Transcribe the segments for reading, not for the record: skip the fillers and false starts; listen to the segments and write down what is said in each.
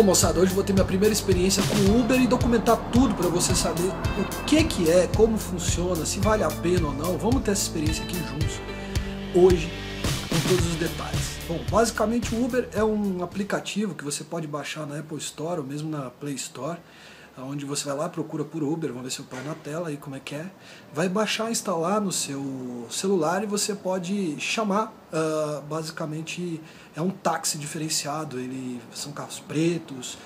Pô, moçada, hoje eu vou ter minha primeira experiência com Uber e documentar tudo para você saber o que é, como funciona, se vale a pena ou não. Vamos ter essa experiência aqui juntos, hoje, com todos os detalhes. Bom, basicamente o Uber é um aplicativo que você pode baixar na Apple Store ou mesmo na Play Store, onde você vai lá, procura por Uber, vamos ver se eu ponho na tela aí como é que é. Vai baixar, instalar no seu celular e você pode chamar, basicamente é um táxi diferenciado, são carros pretos,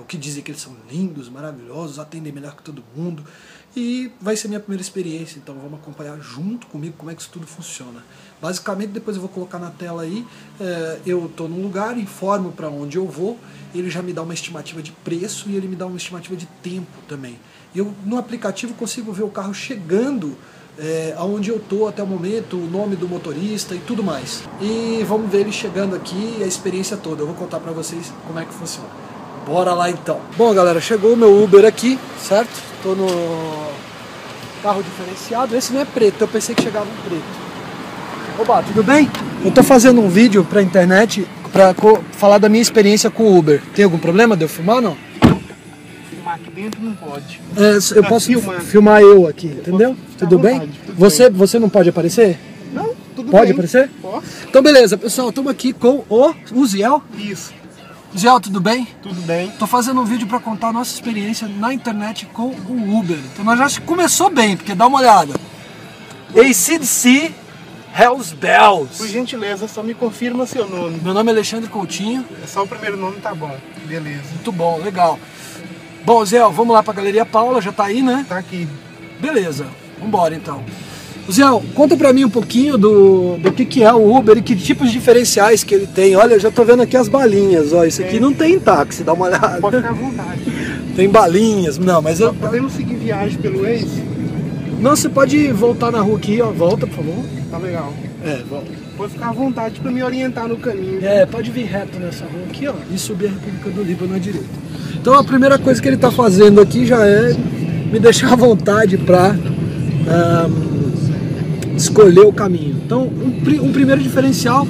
o que dizem que eles são lindos, maravilhosos, atendem melhor que todo mundo. E vai ser minha primeira experiência, então vamos acompanhar junto comigo como é que isso tudo funciona. Basicamente, depois eu vou colocar na tela aí, eu estou num lugar, informo para onde eu vou, ele já me dá uma estimativa de preço e ele me dá uma estimativa de tempo também. Eu, no aplicativo, consigo ver o carro chegando aonde eu estou até o momento, o nome do motorista e tudo mais. E vamos ver ele chegando aqui e a experiência toda, eu vou contar para vocês como é que funciona. Bora lá então. Bom galera, chegou o meu Uber aqui, certo? Tô no carro diferenciado, esse não é preto, eu pensei que chegava um preto. Oba, tudo bem? Eu tô fazendo um vídeo pra internet pra falar da minha experiência com o Uber. Tem algum problema de eu filmar ou não? Filmar aqui dentro não pode. Eu posso filmar eu aqui, entendeu? Tudo bem? Você não pode aparecer? Não, tudo bem. Pode aparecer? Posso. Então beleza, pessoal, estamos aqui com o Ziel. Isso. Ziel, tudo bem? Tudo bem. Tô fazendo um vídeo para contar a nossa experiência na internet com o Uber. Então nós já começou bem, porque dá uma olhada. AC/DC, Hells Bells. Por gentileza, só me confirma seu nome. Meu nome é Alexandre Coutinho. É só o primeiro nome, tá bom. Beleza. Muito bom, legal. Bom, Ziel, vamos lá pra Galeria Paula, já tá aí, né? Tá aqui. Beleza, vambora então. Ziel, conta pra mim um pouquinho do que é o Uber e que tipos de diferenciais que ele tem. Olha, eu já tô vendo aqui as balinhas, ó. Isso aqui não tem em táxi, dá uma olhada. Pode ficar à vontade. Tem balinhas, não, mas eu... Podemos seguir viagem pelo Waze? Não, você pode voltar na rua aqui, ó. Volta, por favor. Tá legal. É, volta. Pode ficar à vontade pra me orientar no caminho. É, pode vir reto nessa rua aqui, ó. E subir a República do Líbano à direita. Então a primeira coisa que ele tá fazendo aqui já é me deixar à vontade pra... escolher o caminho. Então, um primeiro diferencial,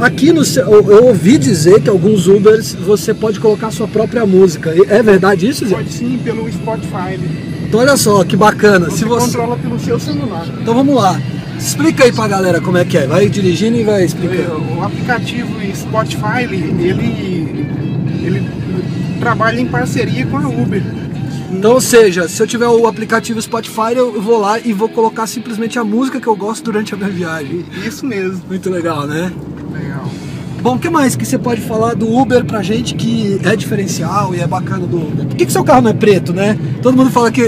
aqui no seu, eu ouvi dizer que alguns Ubers você pode colocar sua própria música. É verdade isso, Zé? Pode sim, pelo Spotify. Então olha só, que bacana. Você controla pelo seu celular. Então vamos lá. Explica aí pra galera como é que é. Vai dirigindo e vai explicando. O aplicativo Spotify, ele trabalha em parceria com a Uber. Então, ou seja, se eu tiver o aplicativo Spotify, eu vou lá e vou colocar simplesmente a música que eu gosto durante a minha viagem. Isso mesmo. Muito legal, né? Legal. Bom, o que mais que você pode falar do Uber pra gente que é diferencial e é bacana do Uber? Por que seu carro não é preto, né? Todo mundo fala que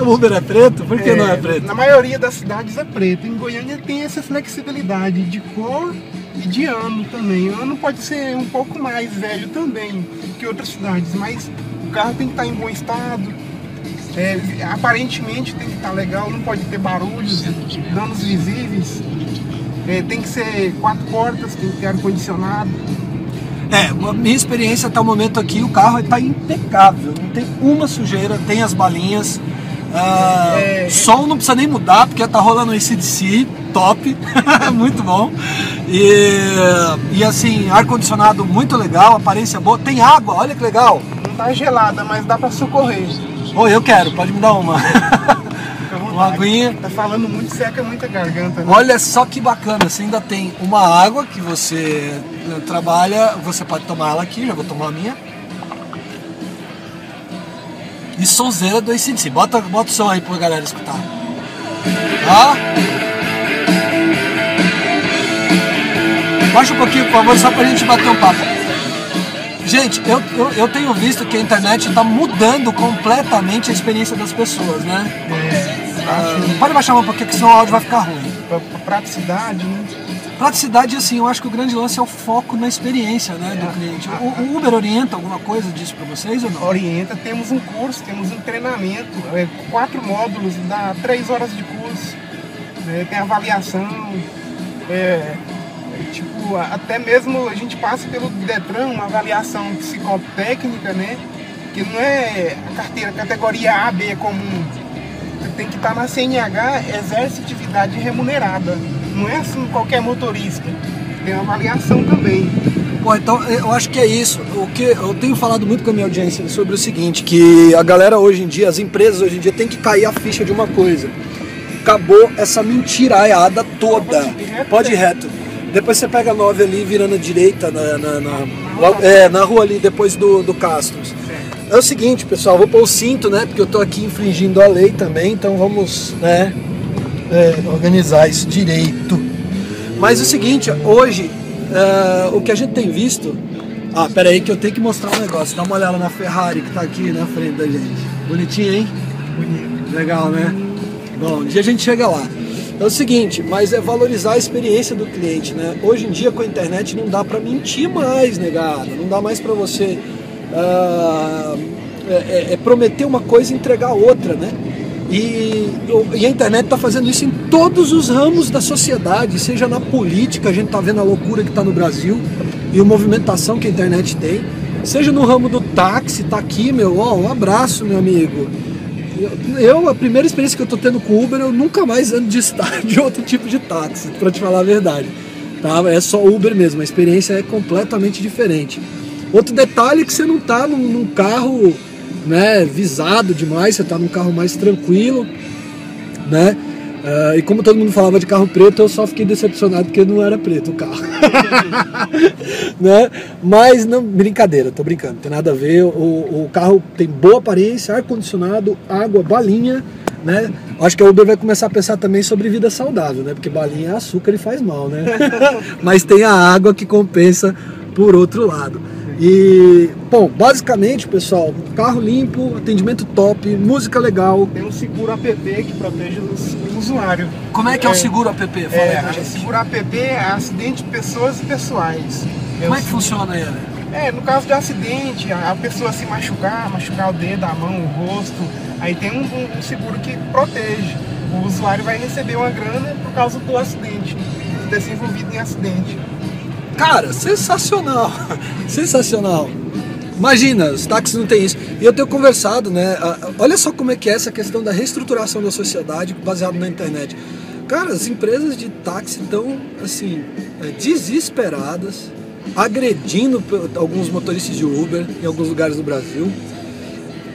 o Uber é preto, por que não é preto? Na maioria das cidades é preto. Em Goiânia tem essa flexibilidade de cor e de ano também. O ano pode ser um pouco mais velho também que outras cidades, mas o carro tem que estar em bom estado. Aparentemente tem que estar legal, não pode ter barulhos, danos visíveis, tem que ser 4 portas, tem que ter ar-condicionado. Minha experiência até o momento aqui, o carro está impecável, não tem uma sujeira, tem as balinhas, sol não precisa nem mudar, porque tá rolando AC/DC, top, muito bom, e assim, ar-condicionado muito legal, aparência boa, tem água, olha que legal. Não tá gelada, mas dá para socorrer. Oi, eu quero, pode me dar uma. Uma aguinha. Tá falando muito, seca muita garganta. Né? Olha só que bacana, você ainda tem uma água que você trabalha, você pode tomar ela aqui, já vou tomar a minha. E sonzeira do AC/DC. Bota o som aí pra galera escutar. Tá? Baixa um pouquinho, por favor, só pra gente bater um papo. Gente, eu tenho visto que a internet está mudando completamente a experiência das pessoas, né? Pode baixar um pouquinho, porque senão o áudio vai ficar ruim. Praticidade, né? Praticidade, assim, eu acho que o grande lance é o foco na experiência, né, do cliente. O Uber orienta alguma coisa disso para vocês ou não? Orienta, temos um curso, temos um treinamento, 4 módulos, dá 3 horas de curso, tem avaliação, tipo, até mesmo a gente passa pelo Detran, uma avaliação psicotécnica, né? Que não é a carteira categoria A, B comum. Tem que estar na CNH, exerce atividade remunerada. Não é assim qualquer motorista. Tem uma avaliação também. Bom, então eu acho que é isso. O que eu tenho falado muito com a minha audiência sobre o seguinte, que a galera hoje em dia, as empresas hoje em dia, tem que cair a ficha de uma coisa. Acabou essa mentiraiada toda. Pode ir reto. Depois você pega a 9 ali, virando a direita, na rua ali, depois do Castros. É o seguinte, pessoal, vou pôr o cinto, né? Porque eu tô aqui infringindo a lei também, então vamos, né, organizar isso direito. Mas é o seguinte, hoje, o que a gente tem visto... Ah, pera aí que eu tenho que mostrar um negócio. Dá uma olhada na Ferrari que tá aqui na frente da gente. Bonitinha, hein? Bonito. Legal, né? Bom, um dia a gente chega lá. É o seguinte, mas é valorizar a experiência do cliente, né? Hoje em dia com a internet não dá pra mentir mais, negada. Não dá mais pra você prometer uma coisa e entregar outra, né? E a internet tá fazendo isso em todos os ramos da sociedade, seja na política, a gente tá vendo a loucura que tá no Brasil e a movimentação que a internet tem, seja no ramo do táxi, tá aqui, meu, ó, um abraço, meu amigo. A primeira experiência que eu tô tendo com o Uber, eu nunca mais ando de outro tipo de táxi, pra te falar a verdade. Tá? É só Uber mesmo, a experiência é completamente diferente. Outro detalhe é que você não tá num carro, né, visado demais, você tá num carro mais tranquilo, né? E como todo mundo falava de carro preto, eu só fiquei decepcionado porque não era preto o carro. Né? Mas, não, brincadeira, tô brincando, não tem nada a ver. O carro tem boa aparência, ar-condicionado, água, balinha, né? Acho que a Uber vai começar a pensar também sobre vida saudável, né? Porque balinha é açúcar e faz mal, né? Mas tem a água que compensa por outro lado. E, bom, basicamente, pessoal, carro limpo, atendimento top, música legal. Tem um seguro app que protege o usuário. Como é que é o seguro app? Fala aí pra gente. Seguro app é acidente de pessoas e pessoais. Como é que funciona ele? No caso de acidente, a pessoa se machucar o dedo, a mão, o rosto, aí tem um seguro que protege. O usuário vai receber uma grana por causa do acidente, ter se envolvido em acidente. Cara, sensacional, sensacional. Imagina, os táxis não tem isso. E eu tenho conversado, né? Olha só como é que é essa questão da reestruturação da sociedade baseado na internet. Cara, as empresas de táxi estão, assim, desesperadas, agredindo alguns motoristas de Uber em alguns lugares do Brasil,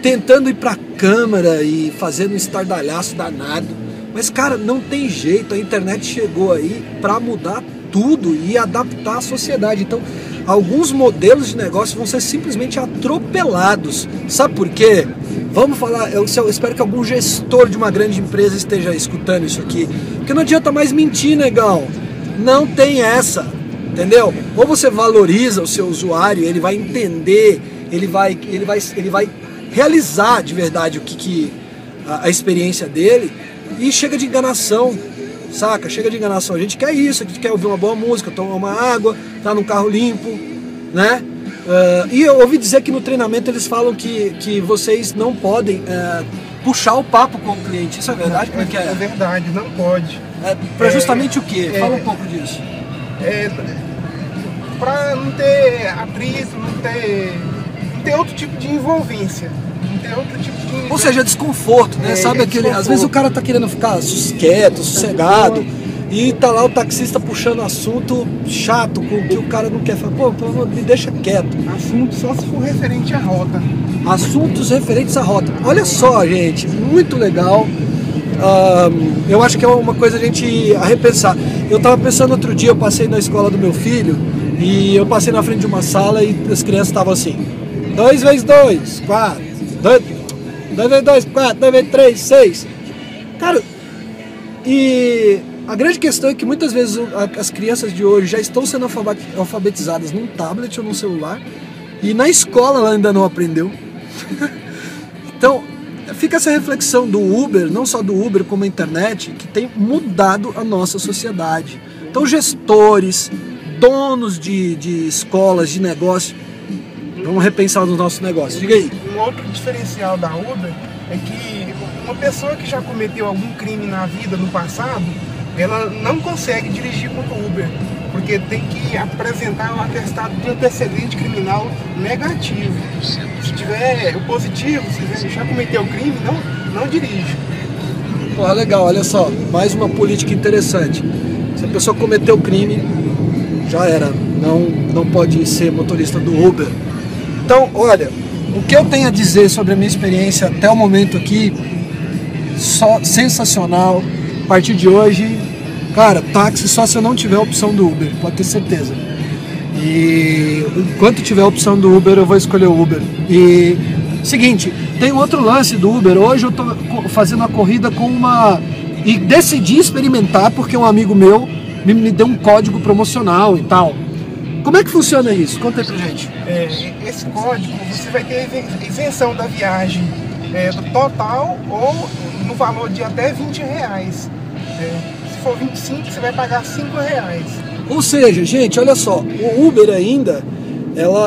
tentando ir pra câmara e fazendo um estardalhaço danado. Mas, cara, não tem jeito. A internet chegou aí pra mudar tudo e adaptar a sociedade. Então, alguns modelos de negócio vão ser simplesmente atropelados. Sabe por quê? Vamos falar, eu espero que algum gestor de uma grande empresa esteja escutando isso aqui, porque não adianta mais mentir, negão. Não tem essa, entendeu? Ou você valoriza o seu usuário, ele vai entender, ele vai realizar de verdade o que a experiência dele, e chega de enganação. Saca? Chega de enganação. A gente quer isso, a gente quer ouvir uma boa música, tomar uma água, tá num carro limpo, né? E eu ouvi dizer que no treinamento eles falam que vocês não podem puxar o papo com o cliente. Isso é verdade? Como é que é? É verdade, não pode. Pra justamente o quê? Fala um pouco disso. Pra não ter atrito, não ter outro tipo de envolvência. Ou seja, desconforto, né? Sabe aquele... Às vezes o cara tá querendo ficar quieto, sossegado, e tá lá o taxista puxando assunto chato, com que o cara não quer falar. Pô, me deixa quieto. Assunto só se for referente à rota. Assuntos referentes à rota. Olha só, gente, muito legal. Eu acho que é uma coisa a gente repensar. Eu tava pensando outro dia, eu passei na escola do meu filho, e eu passei na frente de uma sala e as crianças estavam assim: 2 × 2 = 4. 2 × 2 = 4, 2 × 3 = 6. Cara, e a grande questão é que muitas vezes as crianças de hoje já estão sendo alfabetizadas num tablet ou num celular, e na escola ela ainda não aprendeu. Então fica essa reflexão do Uber, não só do Uber como a internet, que tem mudado a nossa sociedade. Então gestores, donos de escolas, de negócio, vamos repensar nos nossos negócios. Diga aí. Um outro diferencial da Uber é que uma pessoa que já cometeu algum crime na vida, no passado, ela não consegue dirigir como Uber, porque tem que apresentar um atestado de antecedente criminal negativo. Se tiver o positivo, se já cometeu o crime, não dirige. Pô, legal, olha só. Mais uma política interessante. Se a pessoa cometeu crime, já era. não pode ser motorista do Uber. Então, olha, o que eu tenho a dizer sobre a minha experiência até o momento aqui, só sensacional. A partir de hoje, cara, táxi só se eu não tiver a opção do Uber, pode ter certeza. E enquanto tiver a opção do Uber, eu vou escolher o Uber. E seguinte, tem um outro lance do Uber. Hoje eu tô fazendo a corrida com uma... E decidi experimentar porque um amigo meu me deu um código promocional e tal. Como é que funciona isso? Conta aí pra gente. Esse código, você vai ter isenção da viagem do total ou no valor de até R$20. Se for 25, você vai pagar R$5. Ou seja, gente, olha só, o Uber ainda,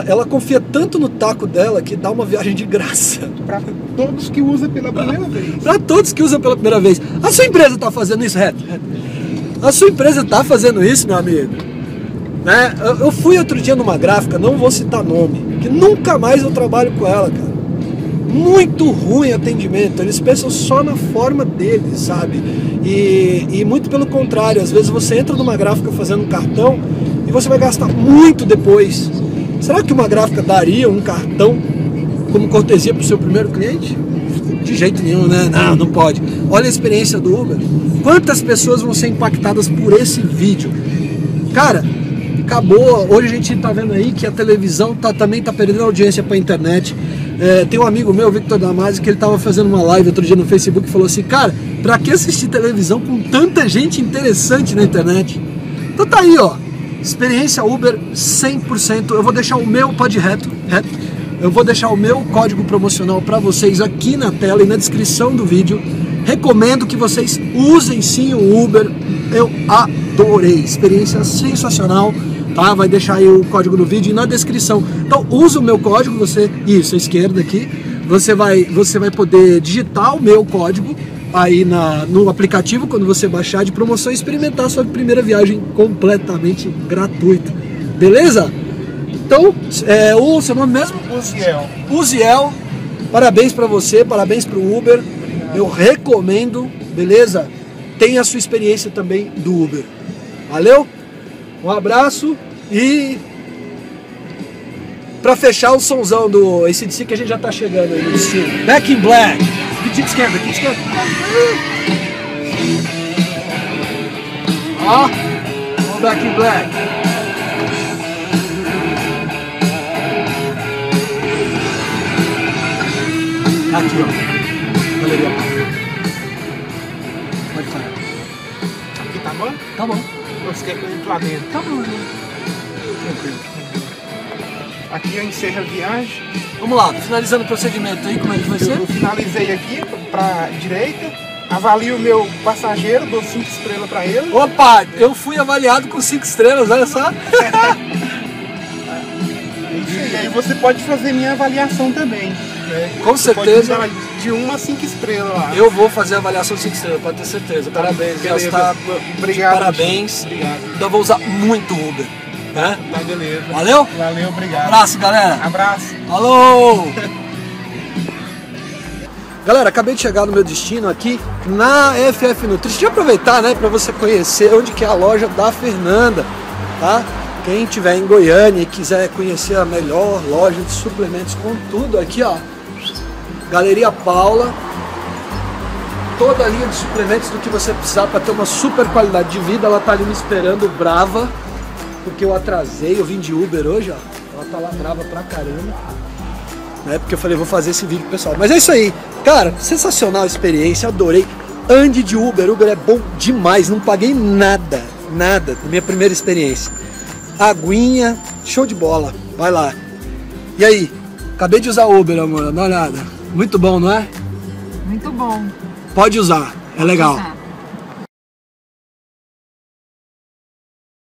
ela confia tanto no taco dela que dá uma viagem de graça. Para todos que usam pela primeira vez. Para todos que usam pela primeira vez. A sua empresa está fazendo isso, Reto? A sua empresa está fazendo isso, meu amigo? Né? Eu fui outro dia numa gráfica, não vou citar nome, que nunca mais eu trabalho com ela, cara. Muito ruim atendimento, eles pensam só na forma deles, sabe? E muito pelo contrário, às vezes você entra numa gráfica fazendo um cartão e você vai gastar muito depois. Será que uma gráfica daria um cartão como cortesia para o seu primeiro cliente? De jeito nenhum, né? Não, não pode. Olha a experiência do Uber. Quantas pessoas vão ser impactadas por esse vídeo? Cara, acabou. Hoje a gente tá vendo aí que a televisão também tá perdendo audiência para a internet. Tem um amigo meu, Victor Damasio, que ele tava fazendo uma live outro dia no Facebook e falou assim, cara, pra que assistir televisão com tanta gente interessante na internet? Então tá aí, ó, experiência Uber 100%, eu vou deixar o meu, pode ir reto, eu vou deixar o meu código promocional pra vocês aqui na tela e na descrição do vídeo. Recomendo que vocês usem sim o Uber, eu adorei, experiência sensacional. Tá? Vai deixar aí o código no vídeo e na descrição. Então usa o meu código, você, isso, à esquerda aqui, você vai poder digitar o meu código aí no aplicativo quando você baixar de promoção e experimentar a sua primeira viagem completamente gratuita. Beleza? Então, o seu nome mesmo? Uziel. Uziel, parabéns pra você, parabéns pro Uber. Obrigado. Eu recomendo, beleza? Tenha a sua experiência também do Uber. Valeu? Um abraço e pra fechar o somzão do AC/DC que a gente já tá chegando aí no estilo. Back in Black. De esquerda, de esquerda. Ó, Back in Black. Aqui, ó. Galeria Paula. Pode parar. Aqui tá bom? Tá bom. Você quer que eu entre lá dentro? Tá bom, né? Tranquilo. Aqui eu encerro a viagem. Vamos lá, finalizando o procedimento aí, como é que vai ser? Eu finalizei aqui pra direita, avalio o meu passageiro, dou 5 estrelas pra ele. Opa, eu fui avaliado com 5 estrelas, olha só. E aí você pode fazer minha avaliação também. Com certeza. De 1 a 5 estrelas lá. Eu vou fazer a avaliação de 5 estrelas, pode ter certeza. Parabéns, beleza. Obrigado. Parabéns. Obrigado. Então vou usar muito o Uber. Né? Tá, beleza. Valeu? Valeu, obrigado. Abraço, galera. Abraço. Alô! Galera, acabei de chegar no meu destino aqui na FF Nutri. Deixa eu aproveitar, né, pra você conhecer onde que é a loja da Fernanda, tá? Quem estiver em Goiânia e quiser conhecer a melhor loja de suplementos com tudo aqui, ó. Galeria Paula, toda a linha de suplementos do que você precisar para ter uma super qualidade de vida, ela tá ali me esperando brava, porque eu atrasei, eu vim de Uber hoje, ó, ela tá lá brava pra caramba, né, porque eu falei, vou fazer esse vídeo pessoal, mas é isso aí, cara, sensacional a experiência, adorei, ande de Uber, Uber é bom demais, não paguei nada, nada, minha primeira experiência, aguinha, show de bola, vai lá, e aí, acabei de usar Uber, amor, dá uma olhada. Muito bom, não é? Muito bom. Pode usar, é legal. Usar.